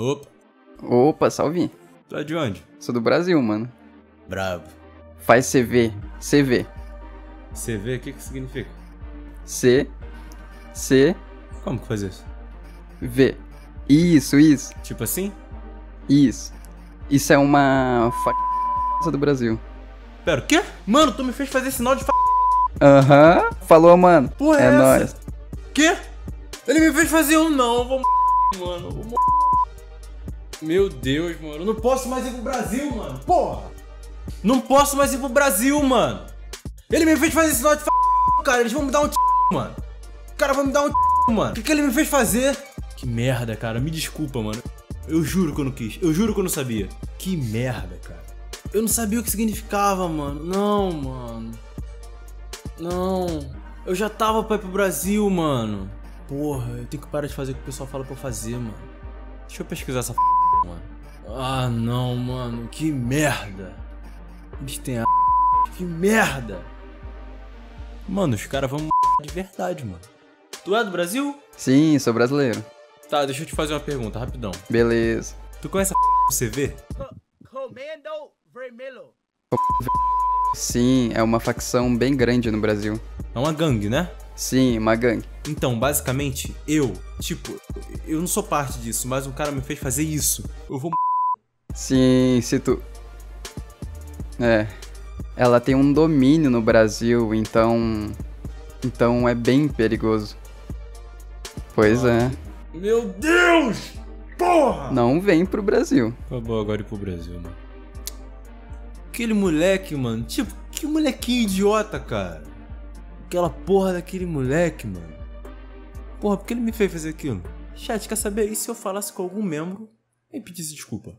Opa. Opa, salve. Tu é de onde? Sou do Brasil, mano. Bravo. Faz CV. CV. CV, o que que significa? C. Como que faz isso? V. Isso. Tipo assim? Isso. Isso é uma do Brasil. Pera, o quê? Mano, tu me fez fazer sinal de falou, mano. Porra, é nóis. Quê? Ele me fez fazer um não, mano. Meu Deus, mano. Eu não posso mais ir pro Brasil, mano. Porra. Não posso mais ir pro Brasil, mano. Ele me fez fazer sinal de cara. Eles vão me dar um mano. O cara vai me dar um mano. O que que ele me fez fazer? Que merda, cara. Me desculpa, mano. Eu juro que eu não quis. Eu juro que eu não sabia. Que merda, cara. Eu não sabia o que significava, mano. Não, mano. Não. Eu já tava pra ir pro Brasil, mano. Porra, eu tenho que parar de fazer o que o pessoal fala pra eu fazer, mano. Deixa eu pesquisar essa mano. Ah, não, mano. Que merda. Eles têm a... Que merda. Mano, os caras vão de verdade, mano. Tu é do Brasil? Sim, sou brasileiro. Tá, deixa eu te fazer uma pergunta, rapidão. Beleza. Tu conhece a CV? Comando Vermelho. Sim, é uma facção bem grande no Brasil. É uma gangue, né? Sim, uma gangue. Então, basicamente, eu não sou parte disso, mas um cara me fez fazer isso. Eu vou... Sim, se tu... É. Ela tem um domínio no Brasil, então... Então é bem perigoso. Pois é. Meu Deus! Porra! Não vem pro Brasil. Acabou agora ir pro Brasil, mano. Aquele moleque, mano. Tipo, que molequinho idiota, cara. Aquela porra daquele moleque, mano. Porra, por que ele me fez fazer aquilo? Chat, quer saber? E se eu falasse com algum membro e pedisse desculpa?